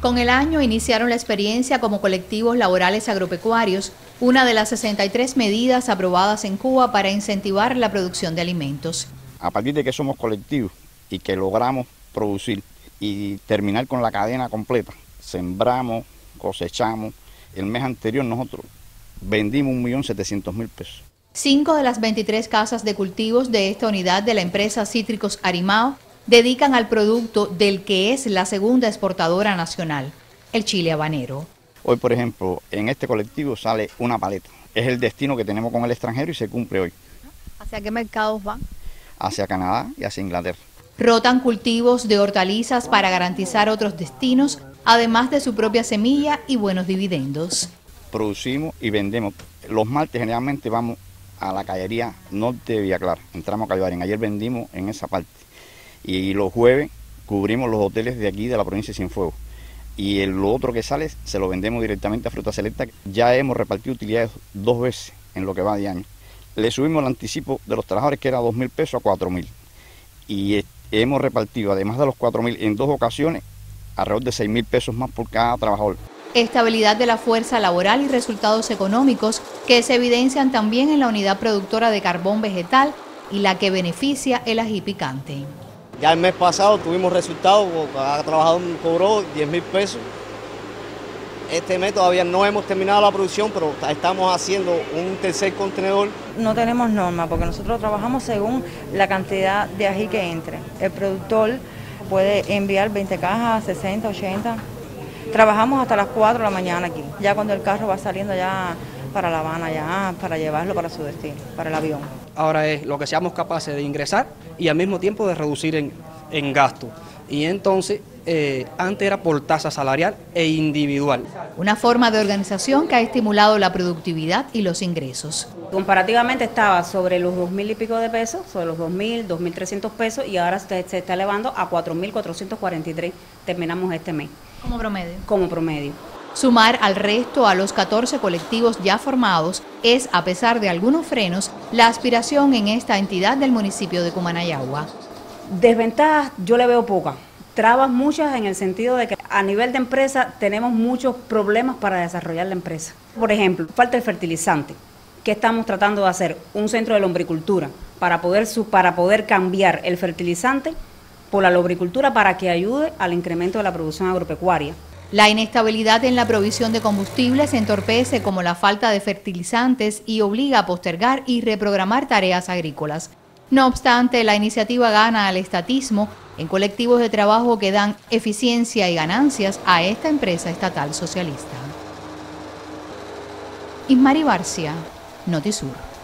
Con el año iniciaron la experiencia como colectivos laborales agropecuarios, una de las 63 medidas aprobadas en Cuba para incentivar la producción de alimentos. A partir de que somos colectivos y que logramos producir y terminar con la cadena completa, sembramos, cosechamos, el mes anterior nosotros vendimos 1.700.000 pesos. 5 de las 23 casas de cultivos de esta unidad de la empresa Cítricos Arimao dedican al producto del que es la segunda exportadora nacional, el chile habanero. Hoy, por ejemplo, en este colectivo sale una paleta. Es el destino que tenemos con el extranjero y se cumple hoy. ¿Hacia qué mercados van? Hacia Canadá y hacia Inglaterra. Rotan cultivos de hortalizas para garantizar otros destinos, además de su propia semilla y buenos dividendos. Producimos y vendemos. Los martes generalmente vamos a la Cayería Norte de Villa Clara. Entramos a Calvary. Ayer vendimos en esa parte. Y los jueves cubrimos los hoteles de aquí de la provincia de Cienfuegos. Y lo otro que sale se lo vendemos directamente a Fruta Selecta. Ya hemos repartido utilidades 2 veces en lo que va de año. Le subimos el anticipo de los trabajadores, que era 2.000 pesos, a 4.000. Y hemos repartido, además de los 4.000, en 2 ocasiones, alrededor de 6.000 pesos más por cada trabajador. Estabilidad de la fuerza laboral y resultados económicos que se evidencian también en la unidad productora de carbón vegetal y la que beneficia el ají picante. Ya el mes pasado tuvimos resultados, cada trabajador cobró 10.000 pesos. Este mes todavía no hemos terminado la producción, pero estamos haciendo un tercer contenedor. No tenemos norma, porque nosotros trabajamos según la cantidad de ají que entre. El productor puede enviar 20 cajas, 60, 80. Trabajamos hasta las 4 de la mañana aquí, ya cuando el carro va saliendo ya para La Habana, ya para llevarlo para su destino, para el avión. Ahora es lo que seamos capaces de ingresar y al mismo tiempo de reducir en gasto. Y entonces, antes era por tasa salarial e individual. Una forma de organización que ha estimulado la productividad y los ingresos. Comparativamente estaba sobre los 2.000 y pico de pesos, sobre los 2.000, 2.300 pesos y ahora se está elevando a 4.443, terminamos este mes. ¿Como promedio? Como promedio. Sumar al resto a los 14 colectivos ya formados es, a pesar de algunos frenos, la aspiración en esta entidad del municipio de Cumanayagua. Desventajas yo le veo pocas, trabas muchas en el sentido de que a nivel de empresa tenemos muchos problemas para desarrollar la empresa. Por ejemplo, falta de fertilizante, que estamos tratando de hacer un centro de lombricultura para poder cambiar el fertilizante por la lombricultura para que ayude al incremento de la producción agropecuaria. La inestabilidad en la provisión de combustibles entorpece como la falta de fertilizantes y obliga a postergar y reprogramar tareas agrícolas. No obstante, la iniciativa gana al estatismo en colectivos de trabajo que dan eficiencia y ganancias a esta empresa estatal socialista. Ismari Barcia, Notisur.